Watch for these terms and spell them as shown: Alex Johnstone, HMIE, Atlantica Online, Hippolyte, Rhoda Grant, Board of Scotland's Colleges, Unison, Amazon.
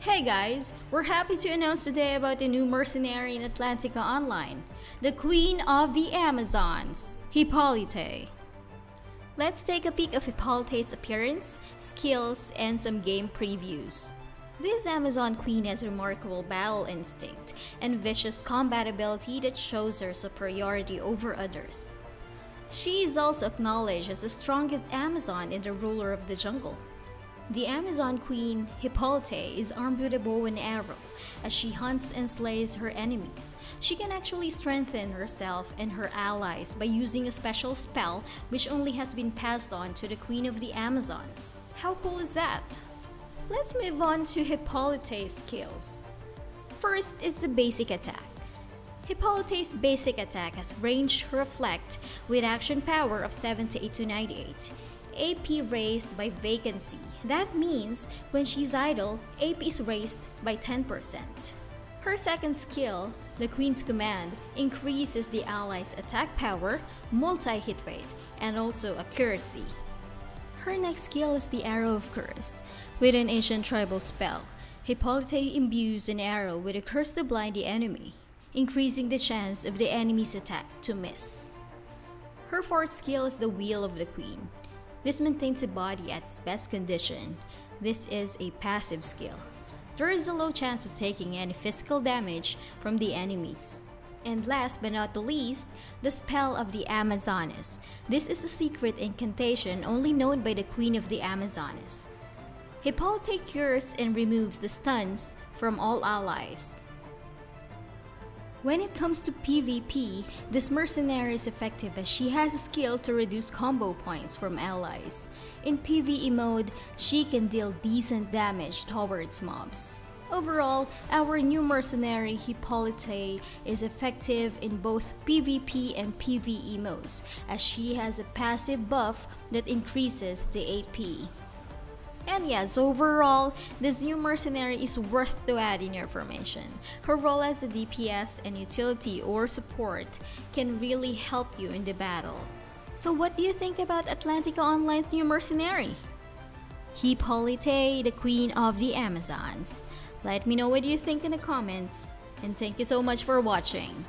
Hey guys, we're happy to announce today about a new mercenary in Atlantica Online, the Queen of the Amazons, Hippolyte. Let's take a peek of Hippolyte's appearance, skills, and some game previews. This Amazon queen has remarkable battle instinct and vicious combat ability that shows her superiority over others. She is also acknowledged as the strongest Amazon and the ruler of the jungle. The Amazon queen, Hippolyte, is armed with a bow and arrow. As she hunts and slays her enemies, she can actually strengthen herself and her allies by using a special spell which only has been passed on to the Queen of the Amazons. How cool is that? Let's move on to Hippolyte's skills. First is the basic attack. Hippolyte's basic attack has range reflect with action power of 78 to 98. AP raised by vacancy. That means when she's idle, AP is raised by 10%. Her second skill, the Queen's Command, increases the ally's attack power, multi-hit rate, and also accuracy. Her next skill is the Arrow of Curse. With an ancient tribal spell, Hippolyte imbues an arrow with a curse to blind the enemy, increasing the chance of the enemy's attack to miss. Her fourth skill is the Wheel of the Queen. This maintains the body at its best condition. This is a passive skill. There is a low chance of taking any physical damage from the enemies. And last but not the least, the Spell of the Amazonas. This is a secret incantation only known by the Queen of the Amazonas. Hippolyte cures and removes the stuns from all allies. When it comes to PvP, this mercenary is effective as she has a skill to reduce combo points from allies. In PvE mode, she can deal decent damage towards mobs. Overall, our new mercenary Hippolyte is effective in both PvP and PvE modes as she has a passive buff that increases the AP. And yes, overall, this new mercenary is worth to add in your formation. Her role as a DPS and utility or support can really help you in the battle. So what do you think about Atlantica Online's new mercenary? Hippolyte, the Queen of the Amazons. Let me know what you think in the comments, and thank you so much for watching.